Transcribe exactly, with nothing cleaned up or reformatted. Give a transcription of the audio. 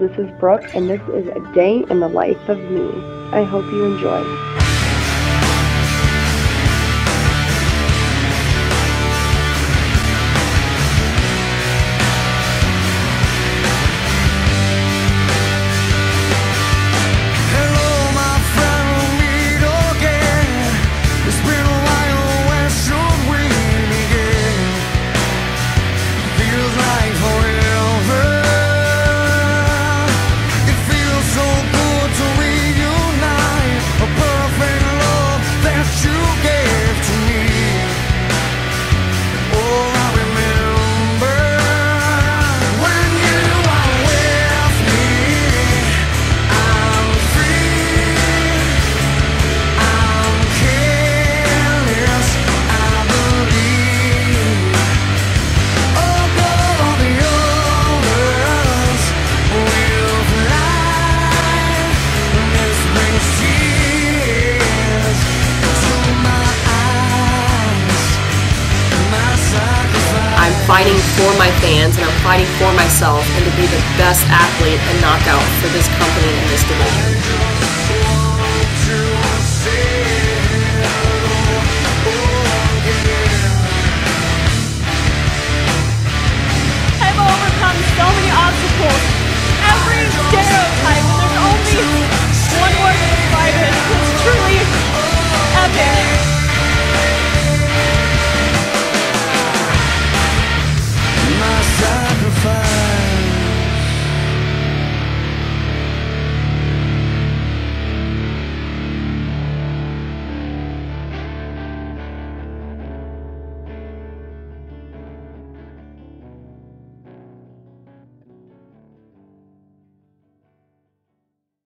This is Brooke, and this is a day in the life of me. I hope you enjoy. Fighting for my fans, and I'm fighting for myself, and to be the best athlete and knockout for this company and this division.